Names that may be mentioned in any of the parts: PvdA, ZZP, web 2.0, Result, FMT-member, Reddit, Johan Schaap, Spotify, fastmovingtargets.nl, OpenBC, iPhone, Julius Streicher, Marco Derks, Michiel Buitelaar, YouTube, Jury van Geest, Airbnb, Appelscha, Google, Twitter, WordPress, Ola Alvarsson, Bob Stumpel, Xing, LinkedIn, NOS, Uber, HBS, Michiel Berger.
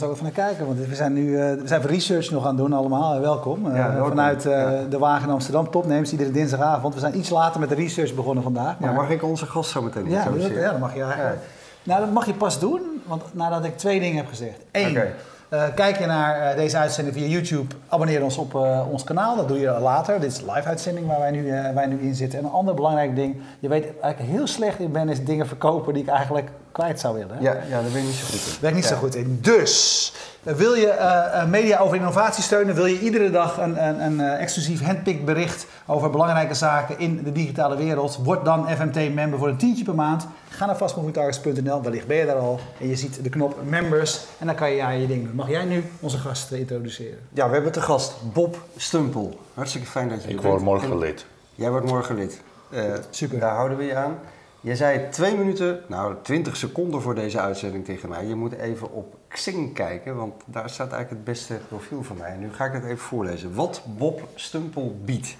toekomst ook even naar kijken. Want we zijn nu research nog aan het doen allemaal. Welkom. Welkom. Vanuit de Wagen Amsterdam, topnemers iedere dinsdagavond. We zijn iets later met de research begonnen vandaag. Maar... Ja, mag ik onze gast zo meteen introduceren? Ja, dat mag je eigenlijk. Ja. Nou, dat mag je pas doen, want nadat ik twee dingen heb gezegd. Eén, kijk je naar deze uitzending via YouTube, abonneer ons op ons kanaal. Dat doe je later. Dit is een live uitzending waar wij nu in zitten. En een ander belangrijk ding, je weet eigenlijk heel slecht in ben, is dingen verkopen die ik eigenlijk kwijt zou willen. Hè? Ja, daar ben ik niet zo goed in. Daar ben ik niet zo goed in. Dus, wil je media over innovatie steunen, wil je iedere dag een exclusief handpicked bericht over belangrijke zaken in de digitale wereld, word dan FMT-member voor $10 per maand. Ga naar fastmovingtargets.nl, wellicht ben je daar al. En je ziet de knop members en dan kan je je ding doen. Mag jij nu onze gast introduceren? Ja, we hebben te gast Bob Stumpel. Hartstikke fijn dat je er bent. Ik word morgen lid. Jij wordt morgen lid. Super. Daar houden we je aan. Jij zei 20 seconden voor deze uitzending tegen mij. Je moet even op Xing kijken, want daar staat eigenlijk het beste profiel van mij. En nu ga ik het even voorlezen. Wat Bob Stumpel biedt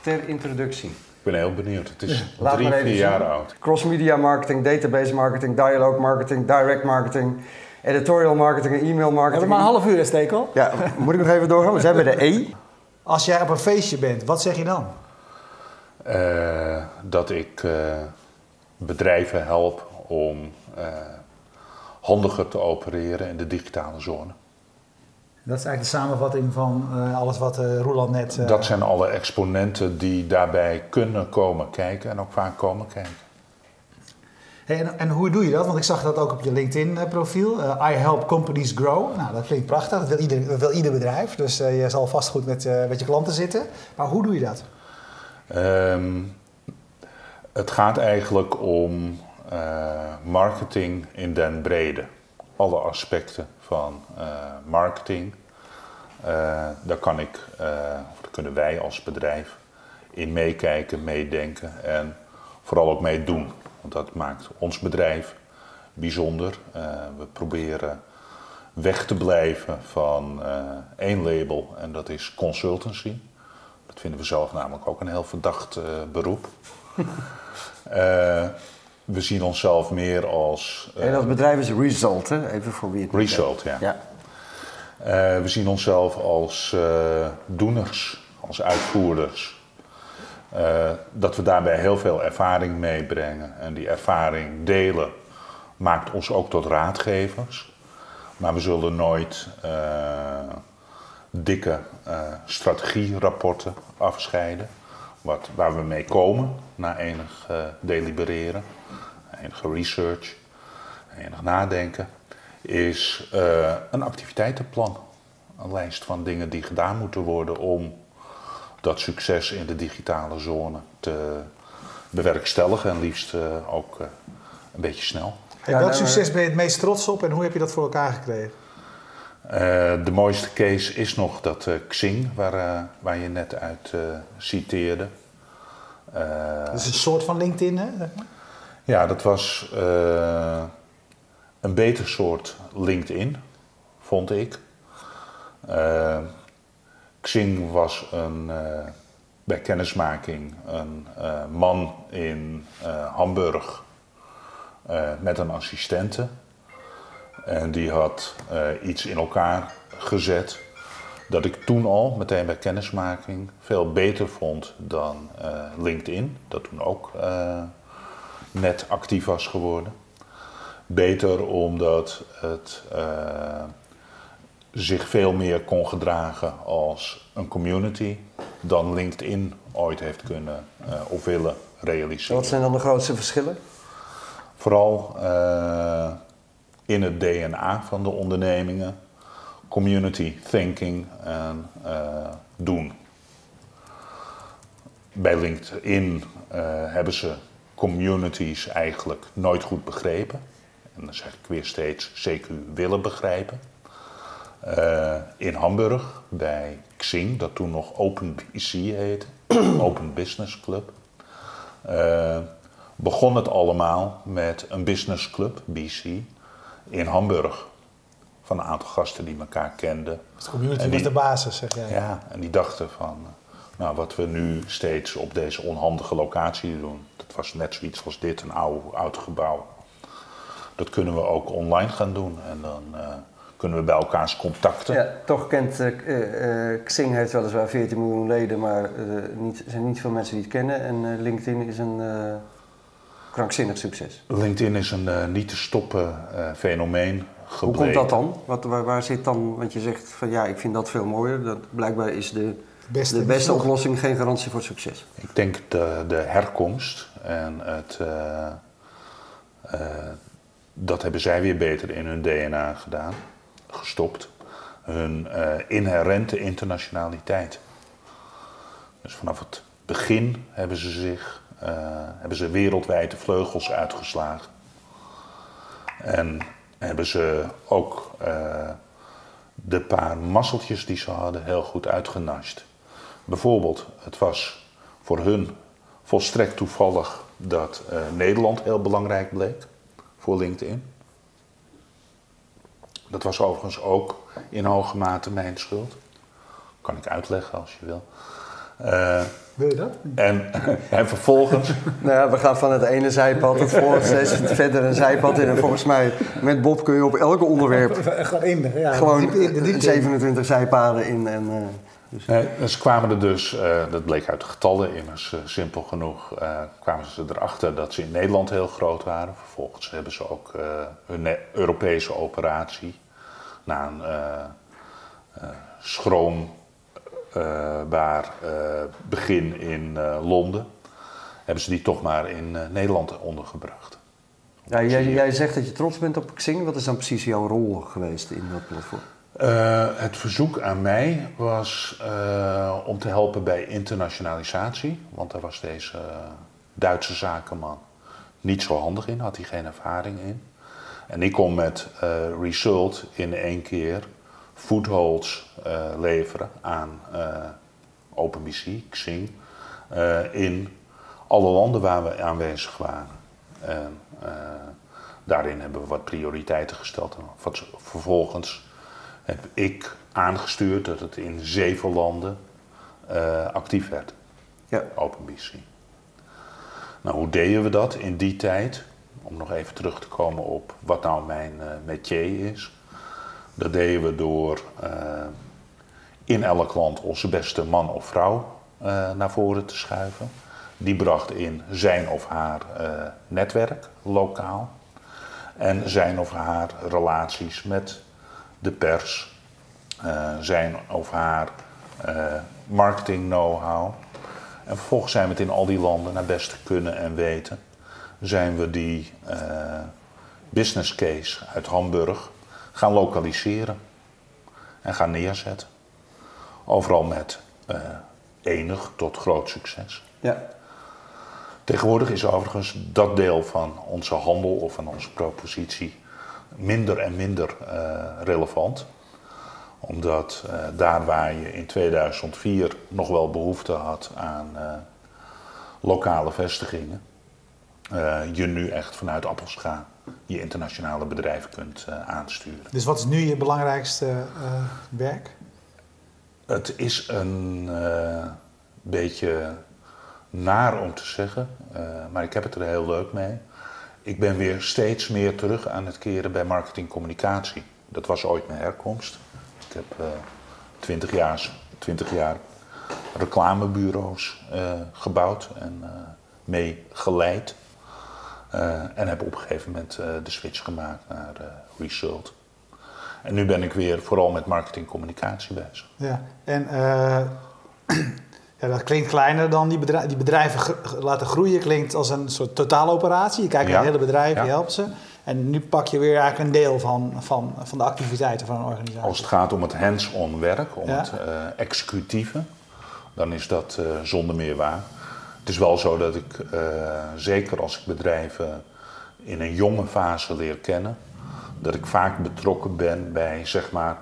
ter introductie. Ik ben heel benieuwd. Het is 3-4 jaar oud. Crossmedia marketing, database marketing, dialogue marketing, direct marketing, editorial marketing en e-mail marketing. Hebben we maar een half uur in steek al? Ja, moet ik nog even doorgaan? We zijn bij de E. Als jij op een feestje bent, wat zeg je dan? Dat ik... bedrijven help om handiger te opereren in de digitale zone. Dat is eigenlijk de samenvatting van alles wat Roeland net... Dat zijn alle exponenten die daarbij kunnen komen kijken en ook vaak komen kijken. Hey, en hoe doe je dat? Want ik zag dat ook op je LinkedIn-profiel. I help companies grow. Nou, dat klinkt prachtig. Dat wil ieder bedrijf. Dus je zal vast goed met je klanten zitten. Maar hoe doe je dat? Het gaat eigenlijk om marketing in den brede. Alle aspecten van marketing. Daar kunnen wij als bedrijf in meekijken, meedenken en vooral ook mee doen. Want dat maakt ons bedrijf bijzonder. We proberen weg te blijven van één label en dat is consultancy. Dat vinden we zelf namelijk ook een heel verdacht beroep. We zien onszelf meer als... en dat bedrijf is Result, hè? Even voor wie het Result, heeft. Ja. We zien onszelf als doeners, als uitvoerders. Dat we daarbij heel veel ervaring meebrengen. En die ervaring delen maakt ons ook tot raadgevers. Maar we zullen nooit dikke strategierapporten afscheiden. Waar we mee komen na enig delibereren, enige research, enig nadenken, is een activiteitenplan. Een lijst van dingen die gedaan moeten worden om dat succes in de digitale zone te bewerkstelligen en liefst ook een beetje snel. En welk succes ben je het meest trots op en hoe heb je dat voor elkaar gekregen? De mooiste case is nog dat Xing, waar je net uit citeerde. Dat is een soort van LinkedIn, hè? Ja, dat was een beter soort LinkedIn, vond ik. Xing was bij kennismaking een man in Hamburg met een assistente. En die had iets in elkaar gezet dat ik toen al, meteen bij kennismaking, veel beter vond dan LinkedIn. Dat toen ook net actief was geworden. Beter omdat het zich veel meer kon gedragen als een community dan LinkedIn ooit heeft kunnen of willen realiseren. Wat zijn dan de grootste verschillen? Vooral... in het DNA van de ondernemingen, community thinking en doen. Bij LinkedIn hebben ze communities eigenlijk nooit goed begrepen. En dan zeg ik weer steeds CQ willen begrijpen. In Hamburg, bij Xing, dat toen nog OpenBC heette, Open Business Club... begon het allemaal met een business club, BC... in Hamburg, van een aantal gasten die elkaar kenden. De community was de basis, zeg jij. Ja, en die dachten van, nou wat we nu steeds op deze onhandige locatie doen, dat was net zoiets als dit, een oud gebouw. Dat kunnen we ook online gaan doen en dan kunnen we bij elkaars contacten. Ja, toch kent Xing heeft weliswaar 14 miljoen leden, maar er zijn niet veel mensen die het kennen. En LinkedIn is een krankzinnig succes. LinkedIn is een niet te stoppen fenomeen. Gebreken. Hoe komt dat dan? Waar zit dan? Want je zegt van ja, ik vind dat veel mooier. Blijkbaar is de beste oplossing geen garantie voor succes. Ik denk de herkomst en het... dat hebben zij weer beter in hun DNA gedaan, gestopt. Hun inherente internationaliteit. Dus vanaf het begin hebben ze wereldwijd de vleugels uitgeslagen. En hebben ze ook de paar mazzeltjes die ze hadden heel goed uitgenast. Bijvoorbeeld, het was voor hun volstrekt toevallig dat Nederland heel belangrijk bleek voor LinkedIn. Dat was overigens ook in hoge mate mijn schuld. Kan ik uitleggen als je wil. Wil je dat? En vervolgens... Nou ja, we gaan van het ene zijpad het volgende verder een zijpad in. En volgens mij, met Bob kun je op elke onderwerp... Gewoon 27 zijpaden in. En, dus. Ze kwamen er dus, dat bleek uit de getallen immers simpel genoeg, kwamen ze erachter dat ze in Nederland heel groot waren. Vervolgens hebben ze ook hun Europese operatie na een schroombaar begin in Londen, hebben ze die toch maar in Nederland ondergebracht. Ja, jij zegt dat je trots bent op Xing. Wat is dan precies jouw rol geweest in dat platform? Het verzoek aan mij was om te helpen bij internationalisatie. Want daar was deze Duitse zakenman niet zo handig in, had hij geen ervaring in. En ik kon met Result in één keer footholds leveren aan OpenBC, Xing, in alle landen waar we aanwezig waren. En daarin hebben we wat prioriteiten gesteld. En wat vervolgens... heb ik aangestuurd dat het in 7 landen actief werd. Ja. OpenBC. Nou, hoe deden we dat in die tijd? Om nog even terug te komen op wat nou mijn métier is. Dat deden we door in elk land onze beste man of vrouw naar voren te schuiven. Die bracht in zijn of haar netwerk lokaal. En zijn of haar relaties met... de pers, zijn of haar marketing-know-how. En vervolgens zijn we het in al die landen naar beste kunnen en weten. Zijn we die business case uit Hamburg gaan lokaliseren en gaan neerzetten. Overal met enig tot groot succes. Ja. Tegenwoordig is overigens dat deel van onze handel of van onze propositie minder en minder relevant. Omdat daar waar je in 2004 nog wel behoefte had aan lokale vestigingen, je nu echt vanuit Appelscha je internationale bedrijven kunt aansturen. Dus wat is nu je belangrijkste werk? Het is een beetje naar om te zeggen, maar ik heb het er heel leuk mee. Ik ben weer steeds meer terug aan het keren bij marketingcommunicatie. Dat was ooit mijn herkomst. Ik heb 20 jaar reclamebureaus gebouwd en mee geleid. En heb op een gegeven moment de switch gemaakt naar Result. En nu ben ik weer vooral met marketingcommunicatie bezig. Ja, en... Ja, dat klinkt kleiner dan die bedrijven laten groeien. Klinkt als een soort totaaloperatie. Je kijkt naar het hele bedrijf, je helpt ze. En nu pak je weer eigenlijk een deel van de activiteiten van een organisatie. Als het gaat om het hands-on werk, om het executieve, dan is dat zonder meer waar. Het is wel zo dat ik, zeker als ik bedrijven in een jonge fase leer kennen, dat ik vaak betrokken ben bij, zeg maar...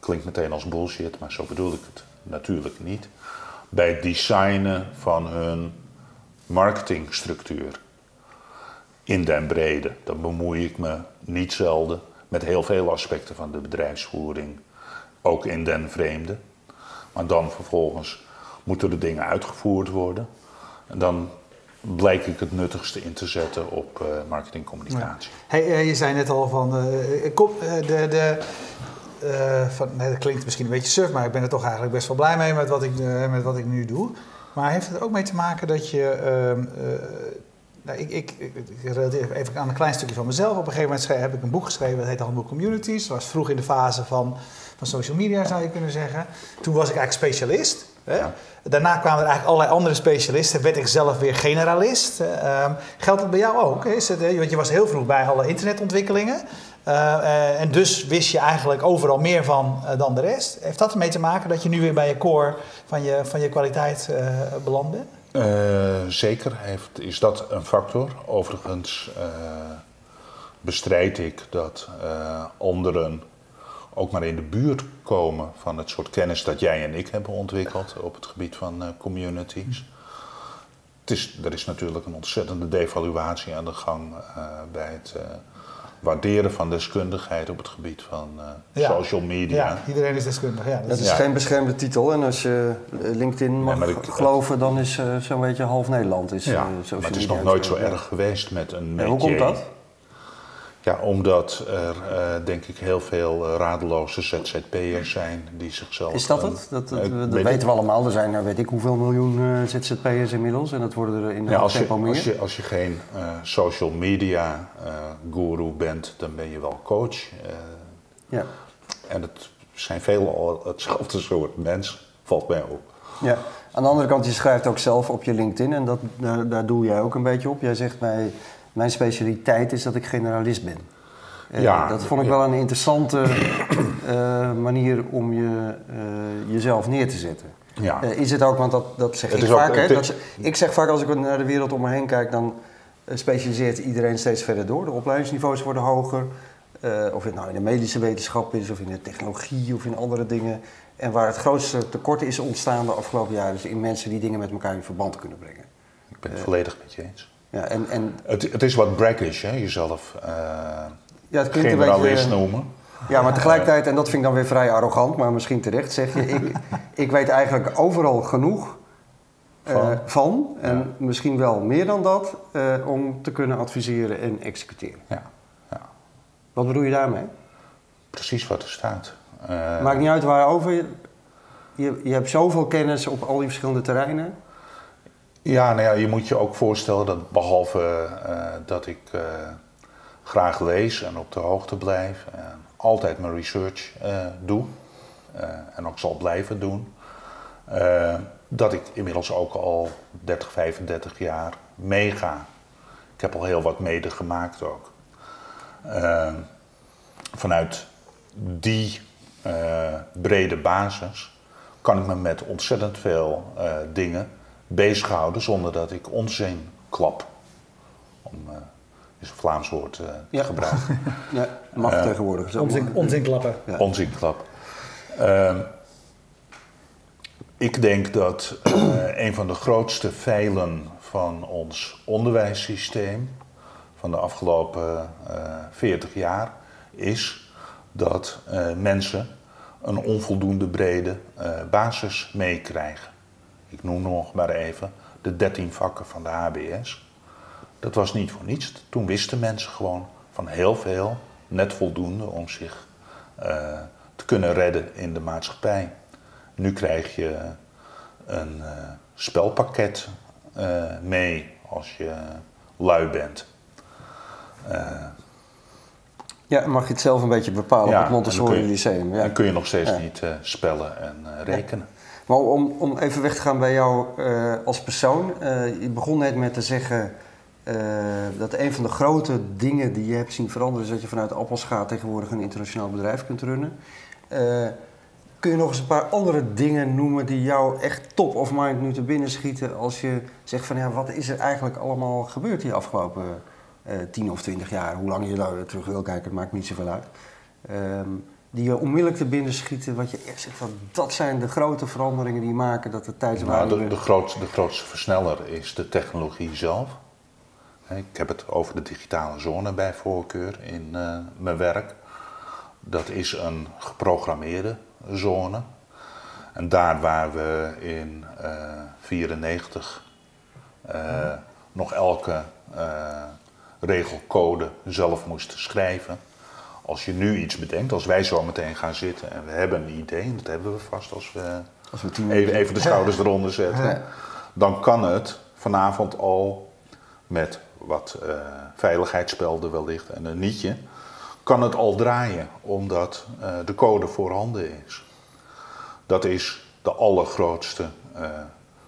klinkt meteen als bullshit, maar zo bedoel ik het natuurlijk niet. Bij het designen van hun marketingstructuur. In den brede, dan bemoei ik me niet zelden met heel veel aspecten van de bedrijfsvoering. Ook in den vreemde. Maar dan vervolgens moeten de dingen uitgevoerd worden. En dan blijk ik het nuttigste in te zetten op marketingcommunicatie. Ja. Hey, je zei net al van, dat klinkt misschien een beetje suf, maar ik ben er toch eigenlijk best wel blij mee met wat ik nu doe. Maar heeft het ook mee te maken dat je... Ik relateer even aan een klein stukje van mezelf. Op een gegeven moment heb ik een boek geschreven, dat heet Handboek Communities. Dat was vroeg in de fase van social media, zou je kunnen zeggen. Toen was ik eigenlijk specialist. Ja. Daarna kwamen er eigenlijk allerlei andere specialisten. Werd ik zelf weer generalist. Geldt dat bij jou ook? Want je was heel vroeg bij alle internetontwikkelingen. En dus wist je eigenlijk overal meer van dan de rest. Heeft dat ermee te maken dat je nu weer bij je core van je kwaliteit beland bent? Zeker is dat een factor. Overigens bestrijd ik dat anderen ook maar in de buurt komen van het soort kennis dat jij en ik hebben ontwikkeld op het gebied van communities. Er is natuurlijk een ontzettende devaluatie aan de gang bij het waarderen van deskundigheid op het gebied van social media. Ja, iedereen is deskundig. Ja, dat is geen beschermde titel. En als je LinkedIn mag geloven, dan is zo'n beetje half Nederland. Social maar het is nog nooit zo erg geweest met een metje. Hoe komt dat? Ja, omdat er denk ik heel veel radeloze ZZP'ers zijn die zichzelf... Is dat het? Dat weten we allemaal. Er zijn, weet ik hoeveel miljoen ZZP'ers inmiddels. En dat worden er in de tempo meer. Als je geen social media guru bent, dan ben je wel coach. Ja. En het zijn veelal hetzelfde soort mensen. Valt mij op. Ja. Aan de andere kant, je schrijft ook zelf op je LinkedIn. En daar doe jij ook een beetje op. Jij zegt mij... Mijn specialiteit is dat ik generalist ben. Dat vond ik wel een interessante manier om jezelf neer te zetten. Ja. Is het ook, want dat zeg ik vaak. Ik zeg vaak, als ik naar de wereld om me heen kijk, dan specialiseert iedereen steeds verder door. De opleidingsniveaus worden hoger. Of het nou in de medische wetenschap is, of in de technologie, of in andere dingen. En waar het grootste tekort is ontstaan de afgelopen jaren, is in mensen die dingen met elkaar in verband kunnen brengen. Ik ben het volledig met je eens. Ja, het is wat brackish, hè? Jezelf het klinkt generalist een beetje, noemen. Ja, maar tegelijkertijd, en dat vind ik dan weer vrij arrogant, maar misschien terecht, zeg je... ik weet eigenlijk overal genoeg van en misschien wel meer dan dat, om te kunnen adviseren en executeren. Ja. Ja. Wat bedoel je daarmee? Precies wat er staat. Maakt niet uit waarover. Je hebt zoveel kennis op al die verschillende terreinen. Ja, nou ja, je moet je ook voorstellen dat behalve dat ik graag lees en op de hoogte blijf en altijd mijn research doe en ook zal blijven doen, dat ik inmiddels ook al 30, 35 jaar meega. Ik heb al heel wat mede gemaakt ook. Vanuit die brede basis kan ik me met ontzettend veel dingen bezighouden zonder dat ik onzin klap. Om is een Vlaams woord te gebruiken. Ja, mag tegenwoordig. Onzin klappen. Ja. Onzin klap. Ik denk dat een van de grootste feilen van ons onderwijssysteem van de afgelopen 40 jaar is dat mensen een onvoldoende brede basis meekrijgen. Ik noem nog maar even de 13 vakken van de HBS. Dat was niet voor niets. Toen wisten mensen gewoon van heel veel, net voldoende om zich te kunnen redden in de maatschappij. Nu krijg je een spelpakket mee als je lui bent. Mag je het zelf een beetje bepalen op het Montessori Lyceum. Dan kun je nog steeds niet spellen en rekenen. Ja. Maar om even weg te gaan bij jou als persoon. Je begon net met te zeggen dat een van de grote dingen die je hebt zien veranderen... is dat je vanuit Appelscha tegenwoordig een internationaal bedrijf kunt runnen. Kun je nog eens een paar andere dingen noemen die jou echt top of mind nu te binnen schieten... als je zegt van ja, wat is er eigenlijk allemaal gebeurd die afgelopen 10 of 20 jaar? Hoe lang je daar terug wil kijken, dat maakt niet zoveel uit. Die je onmiddellijk te binnen schieten, wat je echt zegt van dat zijn de grote veranderingen die maken dat de tijdswaarde... Nou, de grootste versneller is de technologie zelf. Ik heb het over de digitale zone bij voorkeur in mijn werk. Dat is een geprogrammeerde zone. En daar waar we in 1994 nog elke regelcode zelf moest schrijven. Als je nu iets bedenkt, als wij zo meteen gaan zitten en we hebben een idee, en dat hebben we vast als we even de schouders eronder zetten, dan kan het vanavond al met wat veiligheidsspelden wellicht en een nietje, kan het al draaien omdat de code voorhanden is. Dat is de allergrootste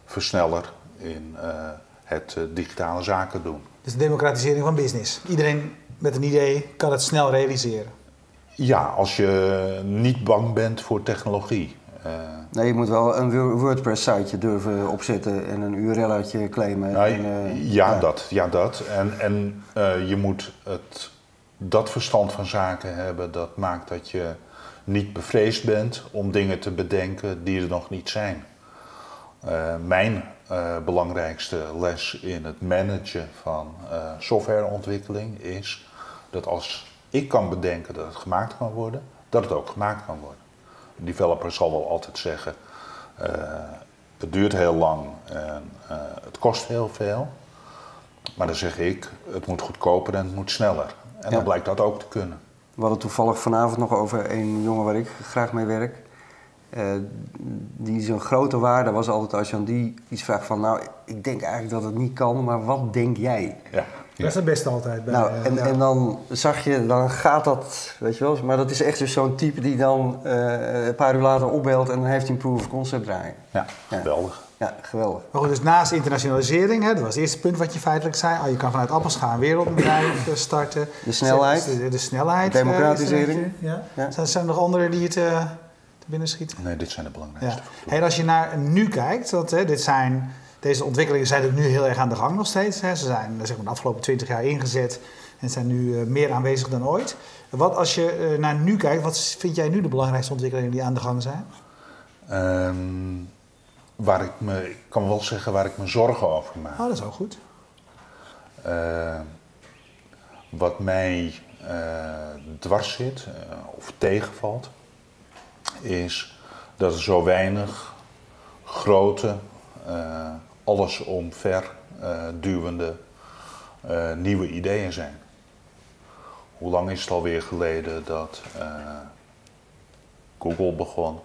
versneller in het digitale zaken doen. Dus de democratisering van business. Iedereen met een idee kan het snel realiseren. Ja, als je niet bang bent voor technologie. Nee, je moet wel een WordPress-siteje durven opzetten en een URL-uitje claimen. Nou, en, dat. En je moet dat verstand van zaken hebben. Dat maakt dat je niet bevreesd bent om dingen te bedenken die er nog niet zijn. Mijn belangrijkste les in het managen van softwareontwikkeling is dat als ik kan bedenken dat het gemaakt kan worden, dat het ook gemaakt kan worden. Een developer zal wel altijd zeggen, het duurt heel lang en het kost heel veel. Maar dan zeg ik, het moet goedkoper en het moet sneller. En dan blijkt dat ook te kunnen. We hadden toevallig vanavond nog over een jongen waar ik graag mee werk. Die zo'n grote waarde was altijd als je aan die iets vraagt van, nou, ik denk eigenlijk dat het niet kan, maar wat denk jij? Ja. Dat is het beste altijd. Bij, nou, en dan zag je, dan gaat dat, weet je wel, maar dat is echt dus zo'n type die dan een paar uur later opbelt en dan heeft hij een proof of concept draaien. Ja, geweldig. Ja, geweldig. Maar goed, dus naast internationalisering, hè, dat was het eerste punt wat je feitelijk zei. Oh, je kan vanuit Appelscha een wereldbedrijf starten. De snelheid. De snelheid. De democratisering. Zijn er nog andere die het te binnen schieten? Nee, dit zijn de belangrijkste. Ja. Hey, als je naar nu kijkt, dat, hè, deze ontwikkelingen zijn ook nu heel erg aan de gang nog steeds. Hè. Ze zijn zeg maar, de afgelopen 20 jaar ingezet en zijn nu meer aanwezig dan ooit. Wat, als je naar nu kijkt, wat vind jij nu de belangrijkste ontwikkelingen die aan de gang zijn? Ik kan wel zeggen waar ik me zorgen over maak. Oh, dat is ook goed. Wat mij dwars zit of tegenvalt, is dat er zo weinig grote, allesomverduwende nieuwe ideeën zijn. Hoe lang is het alweer geleden dat Google begon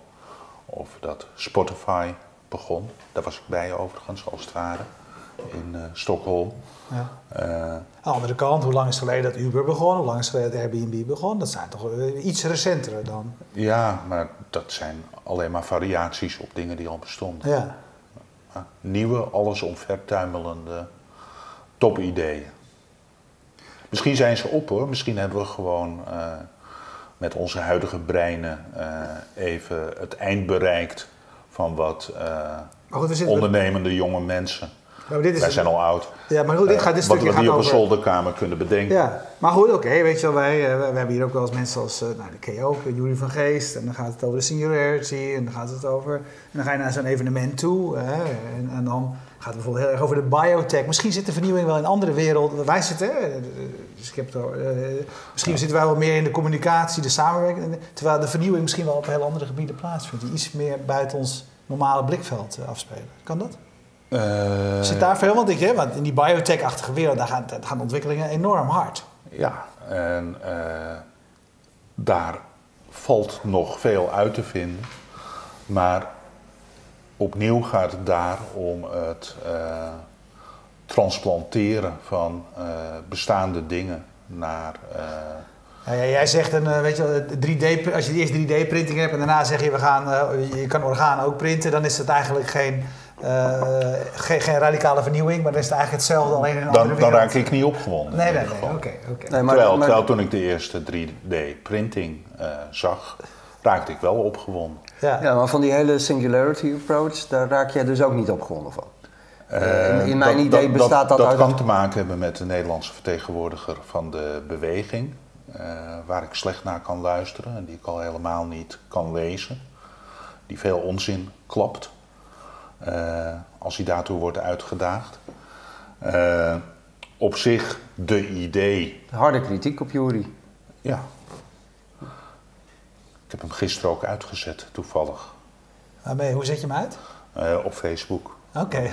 of dat Spotify begon? Daar was ik bij overigens, als het ware, in Stockholm. Ja. Aan de andere kant, hoe lang is het geleden dat Uber begon? Hoe lang is het geleden dat Airbnb begon? Dat zijn toch iets recentere dan? Ja, maar dat zijn alleen maar variaties op dingen die al bestonden. Ja. Nieuwe, allesomvertuimelende topideeën. Misschien zijn ze op hoor, misschien hebben we gewoon met onze huidige breinen even het eind bereikt van wat ondernemende jonge mensen. Maar dit is Wij zijn al oud. Ja, maar goed, dit gaat dit stukje wat we hier op een zolderkamer kunnen bedenken. Ja, maar goed, oké, weet je wel, we hebben hier ook wel eens mensen als, die ken je ook, Jury van Geest. En dan gaat het over de singularity en dan gaat het over... En dan ga je naar zo'n evenement toe en dan gaat het bijvoorbeeld heel erg over de biotech. Misschien zit de vernieuwing wel in een andere wereld. Wij zitten, dus ik heb het over, misschien zitten wij wel meer in de communicatie, de samenwerking. Terwijl de vernieuwing misschien wel op heel andere gebieden plaatsvindt. Die iets meer buiten ons normale blikveld afspelen. Kan dat? Zit daar veel, want in die biotech-achtige wereld daar gaan ontwikkelingen enorm hard. Ja, en daar valt nog veel uit te vinden. Maar opnieuw gaat het daar om het transplanteren van bestaande dingen naar... Nou ja, jij zegt, weet je, 3D, als je eerst 3D-printing hebt en daarna zeg je, je kan organen ook printen, dan is dat eigenlijk geen radicale vernieuwing, maar dan is het eigenlijk hetzelfde, alleen in een andere wereld. Dan raak ik niet opgewonden. Nee, oké. Terwijl toen ik de eerste 3D-printing zag, raakte ik wel opgewonden. Ja. Ja, maar van die hele singularity approach, daar raak jij dus ook niet opgewonden van. In mijn idee bestaat dat uit... Dat kan te maken hebben met de Nederlandse vertegenwoordiger van de beweging, waar ik slecht naar kan luisteren en die ik al helemaal niet kan lezen, die veel onzin klapt. Als hij daartoe wordt uitgedaagd. Op zich de idee... Harde kritiek op Jury. Ja. Ik heb hem gisteren ook uitgezet, toevallig. Waarmee? Hoe zet je hem uit? Op Facebook. Oké.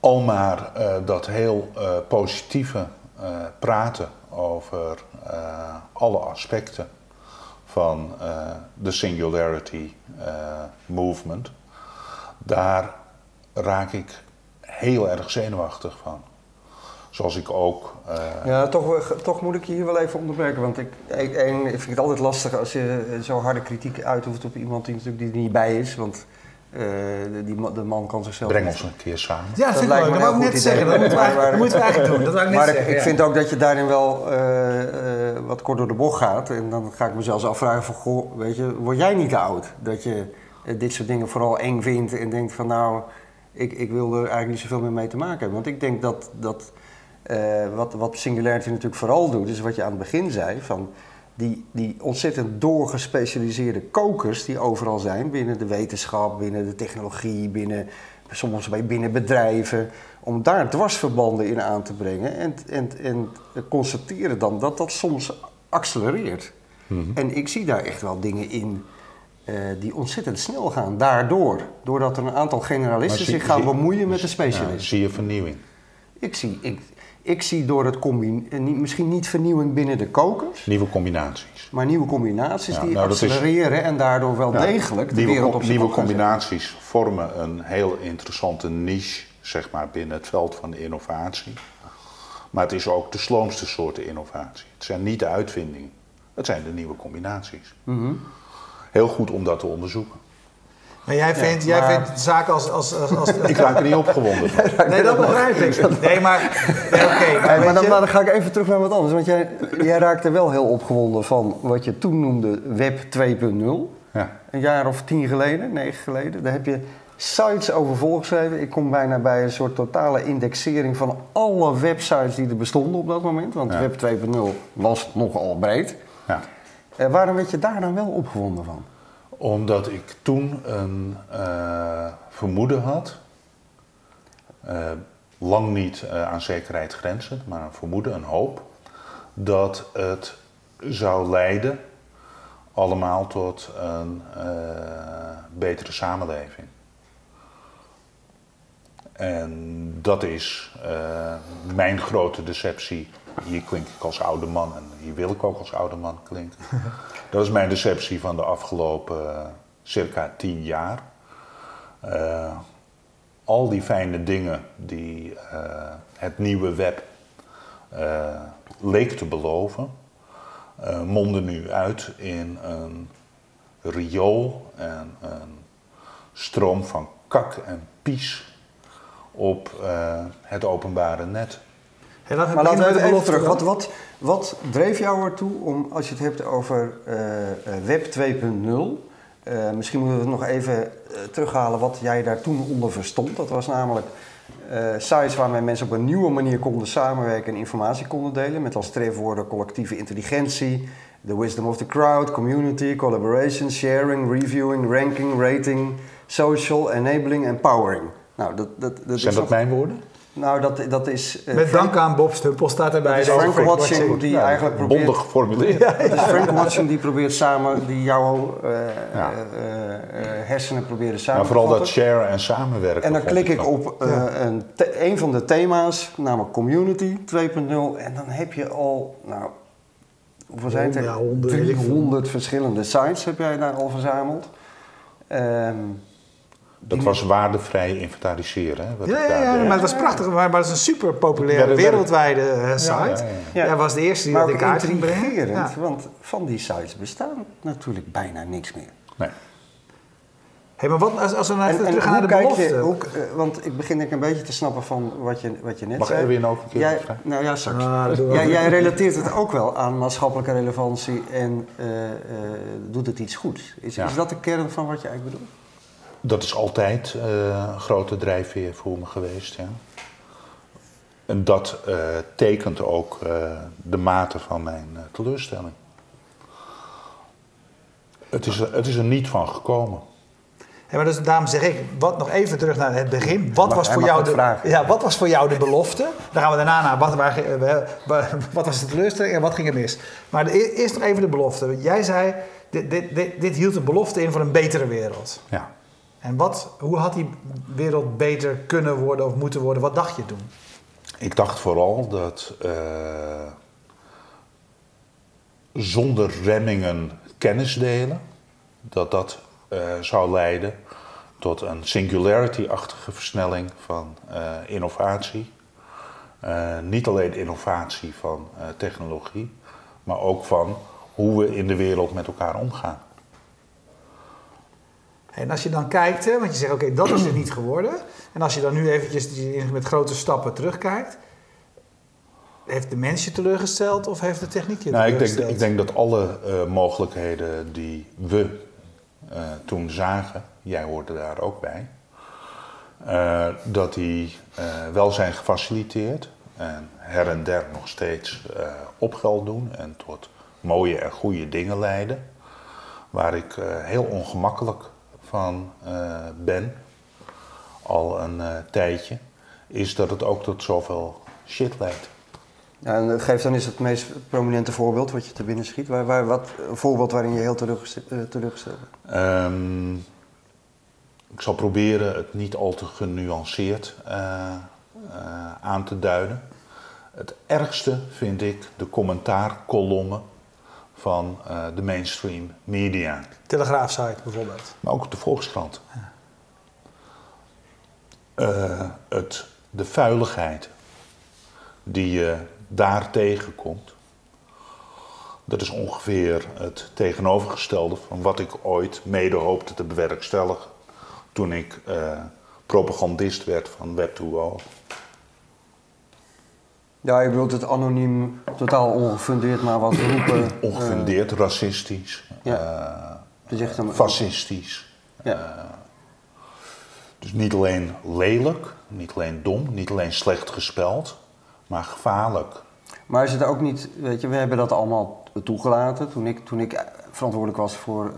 Al maar dat heel positieve praten over alle aspecten van de singularity movement, daar raak ik heel erg zenuwachtig van. Zoals ik ook... Ja, toch moet ik je hier wel even onderbreken. Want ik vind het altijd lastig als je zo harde kritiek uitoefent op iemand die natuurlijk er niet bij is. Want de man kan zichzelf... Breng ons een keer samen. Ja, dat lijkt me ook net zeggen. Dat moeten we eigenlijk doen. Dat wou ik net zeggen. Maar ik vind ook dat je daarin wel wat kort door de bocht gaat. En dan ga ik mezelf afvragen van, goh, weet je, word jij niet te oud? Dat je dit soort dingen vooral eng vindt en denkt van, nou, ik wil er eigenlijk niet zoveel meer mee te maken hebben. Want ik denk dat... wat Singularity natuurlijk vooral doet, is wat je aan het begin zei, van die ontzettend doorgespecialiseerde kokers die overal zijn, binnen de wetenschap, binnen de technologie, soms binnen bedrijven, om daar dwarsverbanden in aan te brengen en constateren dan dat dat soms accelereert. Mm-hmm. En ik zie daar echt wel dingen in die ontzettend snel gaan, doordat er een aantal generalisten zich gaan bemoeien met de specialisten. Ja, zie je vernieuwing? Ik zie door het combineren, misschien niet vernieuwing binnen de kokers. Nieuwe combinaties. Maar nieuwe combinaties ja, die accelereren en daardoor wel degelijk de wereld op zich Nieuwe combinaties zetten. Vormen een heel interessante niche, zeg maar, binnen het veld van de innovatie. Maar het is ook de sloomste soorten innovatie. Het zijn niet de uitvindingen, het zijn de nieuwe combinaties. Mm-hmm. Heel goed om dat te onderzoeken. Maar jij vindt zaken als... Ik raak er niet opgewonden van. Nee, dat begrijp ik. Nee, maar... Nee, okay, maar dan ga ik even terug naar wat anders. Want jij raakt er wel heel opgewonden van wat je toen noemde Web 2.0. Ja. Een jaar of 9 geleden. Daar heb je sites over volgeschreven. Ik kom bijna bij een soort totale indexering van alle websites die er bestonden op dat moment. Want ja. Web 2.0 was nogal breed. Ja. Waarom werd je daar dan wel opgewonden van? Omdat ik toen een vermoeden had, lang niet aan zekerheid grenzend, maar een vermoeden, een hoop, dat het zou leiden allemaal tot een betere samenleving. En dat is mijn grote deceptie. Hier klink ik als oude man en hier wil ik ook als oude man klinken. Dat is mijn deceptie van de afgelopen circa 10 jaar. Al die fijne dingen die het nieuwe web leek te beloven, monden nu uit in een riool en een stroom van kak en pies op het openbare net. En maar laten we even terug. Wat dreef jou ertoe om, als je het hebt over Web 2.0... misschien moeten we het nog even terughalen wat jij daar toen onder verstond. Dat was namelijk sites waarmee mensen op een nieuwe manier konden samenwerken en informatie konden delen, met als trefwoorden collectieve intelligentie, the wisdom of the crowd, community, collaboration, sharing, reviewing, ranking, rating, social, enabling, empowering. Nou, zijn dat mijn woorden? Nou, dat is... Met dank aan Bob Stumpel staat erbij. Het is Frank Watching die eigenlijk probeert... Bondig geformuleerd. Ja, het is Frank Watching die probeert samen... die jouw hersenen proberen samen te vatten. Vooral dat sharen en samenwerken. En dan klik ik op een van de thema's, namelijk Community 2.0. En dan heb je al... Nou, hoeveel zijn het? 300 verschillende sites heb jij daar al verzameld. Dat was waardevrij inventariseren. Hè, maar het was prachtig. Maar het is een super populaire wereldwijde site. Ja. Dat was de eerste die dat ik uit ging brengen. Ja. Want van die sites bestaan natuurlijk bijna niks meer. Nee. Hey, maar wat als we nou even terug gaan naar de belofte? Want ik begin een beetje te snappen van wat je net zei. Mag Erwin ook een keer vragen? Nou ja, straks. Jij relateert het ook wel aan maatschappelijke relevantie en doet het iets goeds. Is dat de kern van wat je eigenlijk bedoelt? Dat is altijd een grote drijfveer voor me geweest. Ja. En dat tekent ook de mate van mijn teleurstelling. Het is er niet van gekomen. Ja, maar dus daarom zeg ik, nog even terug naar het begin. Wat was voor jou de belofte? Dan gaan we daarna naar wat was de teleurstelling en wat ging er mis. Maar eerst nog even de belofte. Jij zei, dit hield de belofte in voor een betere wereld. Ja. En hoe had die wereld beter kunnen worden of moeten worden? Wat dacht je toen? Ik dacht vooral dat zonder remmingen kennis delen, dat zou leiden tot een singularity-achtige versnelling van innovatie. Niet alleen innovatie van technologie, maar ook van hoe we in de wereld met elkaar omgaan. En als je dan kijkt, hè, want je zegt oké, dat is het niet geworden. En als je dan nu eventjes met grote stappen terugkijkt, heeft de mens je teleurgesteld of heeft de techniek je teleurgesteld? Nou, ik denk dat alle mogelijkheden die we toen zagen, jij hoorde daar ook bij, dat die wel zijn gefaciliteerd en her en der nog steeds opgeld doen en tot mooie en goede dingen leiden, waar ik heel ongemakkelijk van ben, al een tijdje, is dat het ook tot zoveel shit leidt. Ja, en geef dan eens het meest prominente voorbeeld wat je te binnen schiet. Een voorbeeld waarin je heel teleurgesteld bent. Ik zal proberen het niet al te genuanceerd aan te duiden. Het ergste vind ik de commentaarkolommen van de mainstream media. Telegraafsite bijvoorbeeld. Maar ook de Volkskrant. Ja. De vuiligheid die je daar tegenkomt, dat is ongeveer het tegenovergestelde van wat ik ooit mede hoopte te bewerkstelligen toen ik propagandist werd van Web2O. Ja, je bedoelt het anoniem, totaal ongefundeerd, maar wat roepen. Ongefundeerd, racistisch, ja. Fascistisch. Ja. Dus niet alleen lelijk, niet alleen dom, niet alleen slecht gespeld, maar gevaarlijk. Maar is het ook niet, weet je, we hebben dat allemaal toegelaten. Toen ik verantwoordelijk was voor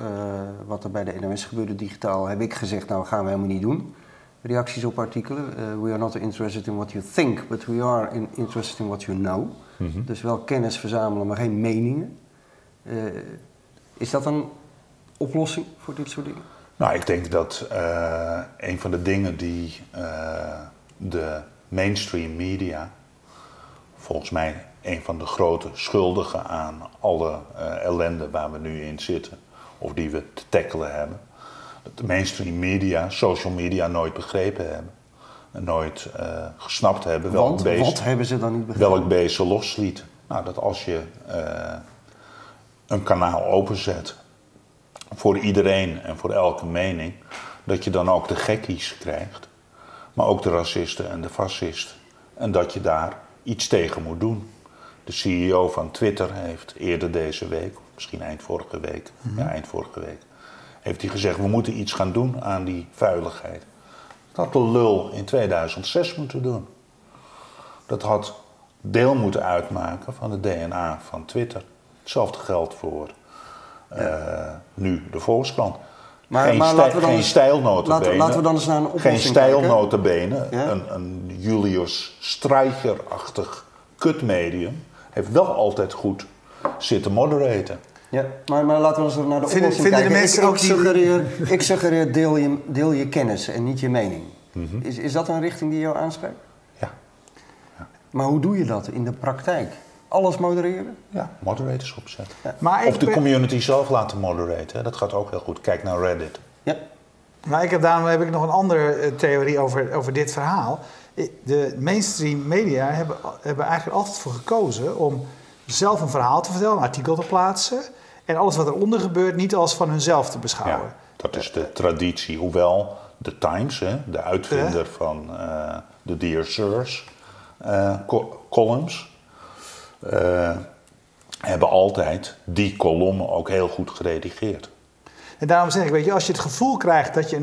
wat er bij de NOS gebeurde digitaal, heb ik gezegd, nou, dat gaan we helemaal niet doen. Reacties op artikelen. We are not interested in what you think, but we are interested in what you know. Mm-hmm. Dus wel kennis verzamelen, maar geen meningen. Is dat een oplossing voor dit soort dingen? Nou, ik denk dat een van de dingen die de mainstream media, volgens mij een van de grote schuldigen aan alle ellende waar we nu in zitten, of die we te tackelen hebben, dat de mainstream media, social media nooit begrepen hebben. En nooit gesnapt hebben welk beest. Wat hebben ze dan niet begrepen? Welk beest ze losliet. Nou, dat als je een kanaal openzet voor iedereen en voor elke mening, dat je dan ook de gekkies krijgt, maar ook de racisten en de fascisten. En dat je daar iets tegen moet doen. De CEO van Twitter heeft eerder deze week, misschien eind vorige week... heeft hij gezegd, we moeten iets gaan doen aan die vuiligheid. Dat had de lul in 2006 moeten doen. Dat had deel moeten uitmaken van het DNA van Twitter. Hetzelfde geldt voor nu de Volkskrant. Geen stijlnotenbenen. Laten we dan eens naar een oplossing kijken. Geen stijlnotenbenen. Ja? Een Julius Streicher-achtig kutmedium heeft wel altijd goed zitten moderaten. Ja, maar laten we eens naar de oplossing kijken. De mensen ik suggereer deel je kennis en niet je mening. Mm-hmm. Is dat een richting die jou aanspreekt? Ja. Ja. Maar hoe doe je dat in de praktijk? Alles modereren? Ja, moderators opzetten. Ja. Of de community zelf laten moderaten. Hè? Dat gaat ook heel goed. Kijk naar Reddit. Ja. Maar daarom heb ik nog een andere theorie over dit verhaal. De mainstream media hebben eigenlijk altijd voor gekozen om zelf een verhaal te vertellen, een artikel te plaatsen en alles wat eronder gebeurt niet als van hunzelf te beschouwen. Ja, dat is de traditie, hoewel de Times, hè, de uitvinder van de Dear Sirs columns, hebben altijd die kolommen ook heel goed geredigeerd. En daarom zeg ik, weet je, als je het gevoel krijgt dat je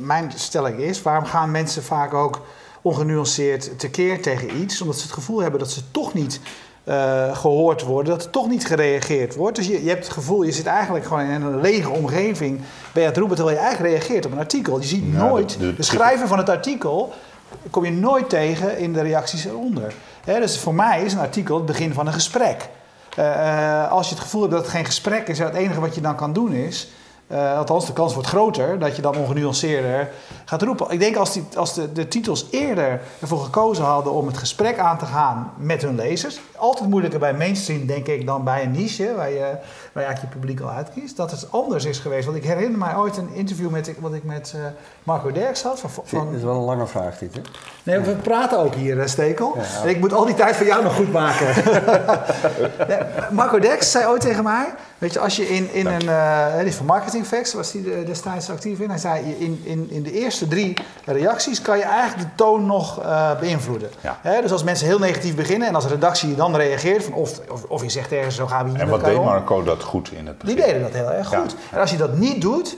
mijn stelling is, waarom gaan mensen vaak ook ongenuanceerd tekeer tegen iets, omdat ze het gevoel hebben dat ze toch niet gehoord worden, dat er toch niet gereageerd wordt. Dus je hebt het gevoel, je zit eigenlijk gewoon in een lege omgeving bij het roepen, terwijl je eigenlijk reageert op een artikel. Je ziet nooit de schrijver van het artikel, kom je nooit tegen in de reacties eronder. Hè, dus voor mij is een artikel het begin van een gesprek. Als je het gevoel hebt dat het geen gesprek is, het enige wat je dan kan doen is Althans, de kans wordt groter dat je dan ongenuanceerder gaat roepen. Ik denk als de titels eerder ervoor gekozen hadden om het gesprek aan te gaan met hun lezers. Altijd moeilijker bij mainstream, denk ik, dan bij een niche waar je eigenlijk je publiek al uitkiest. Dat het anders is geweest. Want ik herinner mij ooit een interview wat ik met Marco Derks had. Dit is wel een lange vraag, dit, hè? Nee, we praten ook hier, Stekel. Ja. En ik moet al die tijd van jou nog goed maken. Nee, Marco Derks zei ooit tegen mij... Weet je, als je in een... Dit is van Marketing Facts, was hij destijds actief in. Hij zei, in de eerste 3 reacties kan je eigenlijk de toon nog beïnvloeden. Ja. Dus als mensen heel negatief beginnen en als de redactie dan reageert... Van of je zegt ergens, zo gaan we hier met elkaar om. En wat deed Marco dat goed in het begin? Die deden dat heel erg goed. Ja. En als je dat niet doet...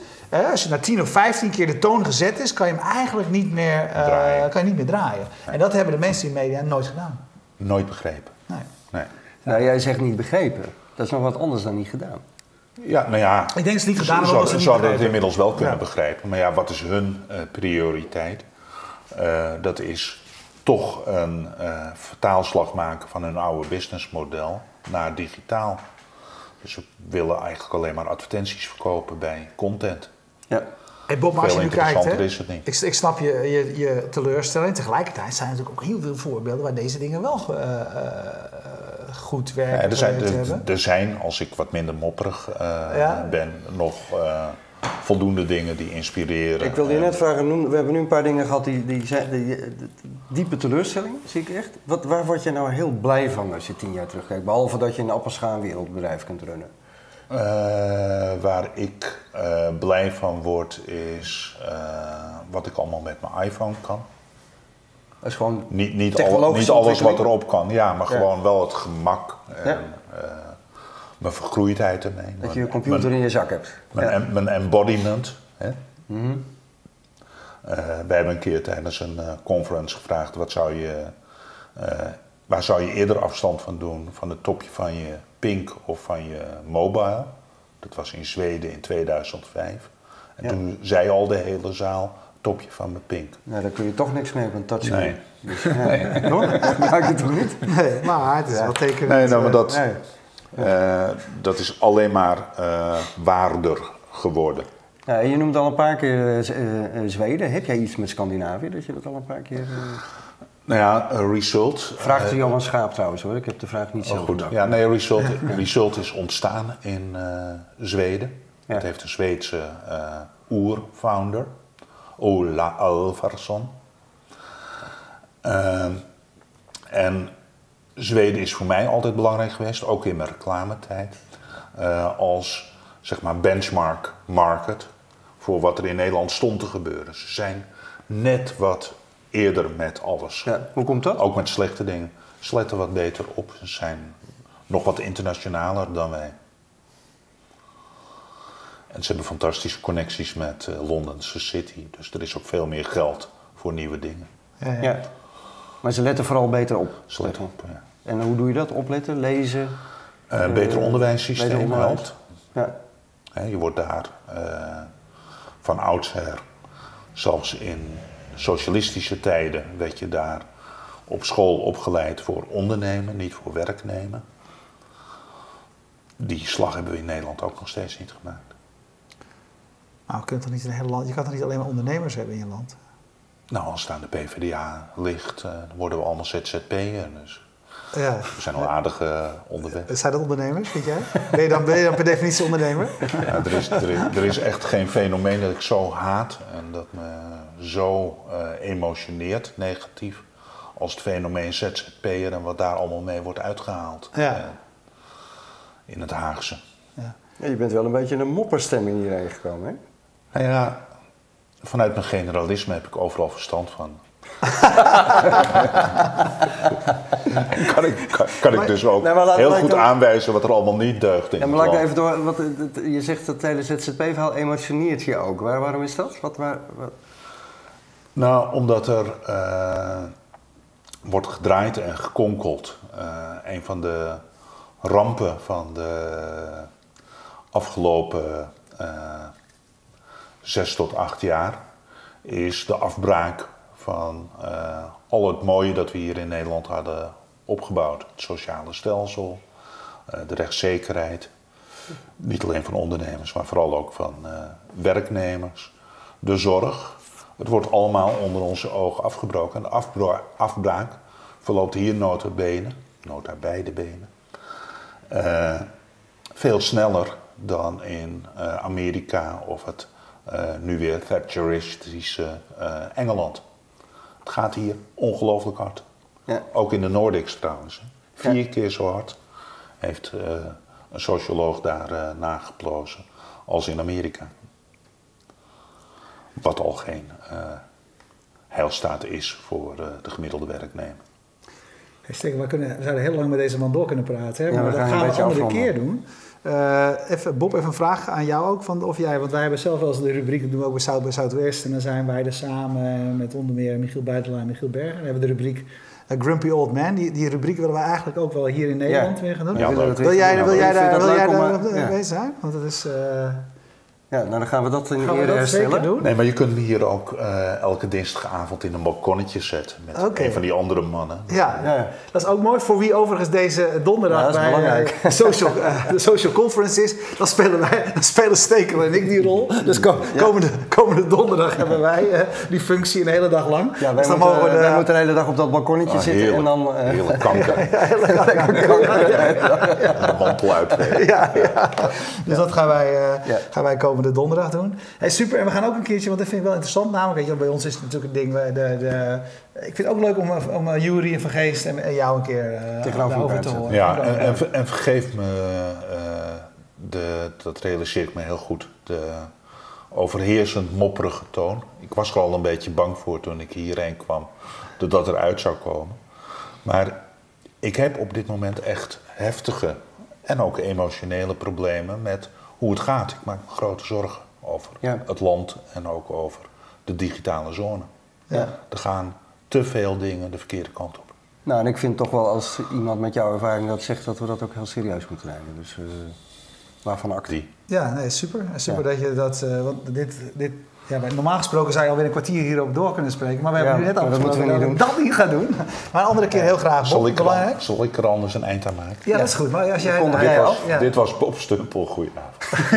Als je na 10 of 15 keer de toon gezet is, kan je hem eigenlijk niet meer draaien. Nee. En dat hebben de mensen in de media nooit gedaan. Nooit begrepen. Nee. Nou, jij zegt niet begrepen. Dat is nog wat anders dan niet gedaan. Ja, nou ja. Ik denk dat ze niet gedaan hebben. Ze zouden het inmiddels wel kunnen begrijpen. Maar ja, wat is hun prioriteit? Dat is toch een vertaalslag maken van hun oude businessmodel naar digitaal. Dus we willen eigenlijk alleen maar advertenties verkopen bij content. Ja. Hey Bob, maar als je nu kijkt, hè, is het niet. Ik snap je teleurstelling. Tegelijkertijd zijn er natuurlijk ook heel veel voorbeelden waar deze dingen wel goed werken. Ja, er zijn, als ik wat minder mopperig ben, nog voldoende dingen die inspireren. Ik wilde je net vragen, we hebben nu een paar dingen gehad die diepe teleurstelling, zie ik echt. Waar word je nou heel blij van als je 10 jaar terugkijkt? Behalve dat je een Appelscha een wereldbedrijf kunt runnen. Waar ik blij van word is wat ik allemaal met mijn iPhone kan. Dat is gewoon niet alles wat erop kan, ja, maar gewoon wel het gemak en mijn vergroeidheid ermee. Dat je je computer in je zak hebt. Mijn embodiment. Hè? Mm-hmm. Wij hebben een keer tijdens een conference gevraagd, waar zou je eerder afstand van doen? Van het topje van je pink of van je mobile? Dat was in Zweden in 2005. En toen zei al de hele zaal, topje van mijn pink. Nou, daar kun je toch niks mee op een touchscreen. Nee. Dus, maakt het toch niet? Nee, maar het is wel tekenend. Nee, nou, maar dat is alleen maar waarder geworden. Ja, je noemt al een paar keer Zweden. Heb jij iets met Scandinavië, dat je dat al een paar keer... Nou ja, Result... Vraagt Johan Schaap trouwens hoor, ik heb de vraag niet zelf bedacht. Ja, nee, Result is ontstaan in Zweden. Ja. Het heeft een Zweedse oerfounder, Ola Alvarsson. En Zweden is voor mij altijd belangrijk geweest, ook in mijn reclametijd, als zeg maar benchmark market voor wat er in Nederland stond te gebeuren. Ze zijn net wat eerder met alles. Ja, hoe komt dat? Ook met slechte dingen. Ze letten wat beter op. Ze zijn nog wat internationaler dan wij. En ze hebben fantastische connecties met Londense City. Dus er is ook veel meer geld voor nieuwe dingen. Ja. Maar ze letten vooral beter op. Ze letten op, ja. En hoe doe je dat? Opletten, lezen? Beter onderwijssysteem helpt. Ja. Je wordt daar van oudsher, zelfs in socialistische tijden, werd je daar op school opgeleid voor ondernemen, niet voor werknemen. Die slag hebben we in Nederland ook nog steeds niet gemaakt. Nou, je kan toch niet alleen maar ondernemers hebben in je land? Nou, als het aan de PvdA ligt, dan worden we allemaal ZZP'er. Dus. Ja. We zijn al aardige onderweg. Zijn dat ondernemers, vind jij? Ben je dan per definitie ondernemer? Ja, er is echt geen fenomeen dat ik zo haat en dat me zo emotioneert, negatief, als het fenomeen ZZP'er en wat daar allemaal mee wordt uitgehaald in het Haagse. Ja. Ja, je bent wel een beetje een mopperstemming hierheen gekomen, hè? Nou ja, vanuit mijn generalisme heb ik overal verstand van. kan ik dus ook heel goed aanwijzen wat er allemaal niet deugt in. Ja, maar laat ik even door, want je zegt dat het hele ZZP-verhaal emotioneert je ook. Waarom is dat? Wat? Nou, omdat er wordt gedraaid en gekonkeld. Een van de rampen van de afgelopen 6 tot 8 jaar is de afbraak van al het mooie dat we hier in Nederland hadden opgebouwd. Het sociale stelsel, de rechtszekerheid, Niet alleen van ondernemers, maar vooral ook van werknemers. De zorg. Het wordt allemaal onder onze ogen afgebroken. En de afbraak verloopt hier nota bene, veel sneller dan in Amerika of het nu weer Thatcheristische Engeland. Het gaat hier ongelooflijk hard. Ja. Ook in de Nordics trouwens. 4 keer zo hard heeft een socioloog daar nageplozen als in Amerika. Wat al geen heilstaat is voor de gemiddelde werknemer. We zouden heel lang met deze man door kunnen praten, hè? Ja, maar dat gaan we een andere keer doen. Bob, even een vraag aan jou ook. Van of jij, want wij hebben zelf wel eens de rubriek, dat doen we ook bij South by Southwest. En dan zijn wij er samen met onder meer Michiel Buitelaar en Michiel Berger. Dan hebben we de rubriek Grumpy Old Man. Die rubriek willen we eigenlijk ook wel hier in Nederland weer gaan doen. Ja, wil jij daar mee zijn? Want dat is... Ja, nou dan gaan we dat in de ere herstellen. Doen? Nee, maar je kunt hem hier ook elke dinsdagavond in een balkonnetje zetten. Met een van die andere mannen. Ja, ja, dat is ook mooi. Voor wie overigens deze donderdag bij de social conference is. Dan spelen Stekel en ik die rol. Dus komende donderdag hebben wij die functie een hele dag lang. Ja, wij, dus dan wij moeten de hele dag op dat balkonnetje zitten. Heerlijk, en dan, heerlijk kanker. De mantel uitvegen. Dus dat gaan wij komen. De donderdag doen. Hey, super, en we gaan ook een keertje, want dat vind ik wel interessant, namelijk, bij ons is het natuurlijk een ding, ik vind het ook leuk om Jury en Van Geest en jou een keer over te horen. Ja, en vergeef me, dat realiseer ik me heel goed, de overheersend mopperige toon. Ik was er al een beetje bang voor toen ik hierheen kwam, dat dat eruit zou komen. Maar ik heb op dit moment echt heftige en ook emotionele problemen met hoe het gaat. Ik maak me grote zorgen over het land en ook over de digitale zone. Ja. Er gaan te veel dingen de verkeerde kant op. Nou, en ik vind toch wel, als iemand met jouw ervaring dat zegt, dat we dat ook heel serieus moeten nemen. Dus waarvan actie. Ja, nee, super dat je dat... want dit normaal gesproken zou je alweer een kwartier hierop door kunnen spreken. Maar we hebben nu net afgesproken dat we niet gaan doen. Maar een andere keer heel graag. Zal ik er anders een eind aan maken? Ja, dat is goed. Maar als jij dit was Bob Stumpel. Goedenavond.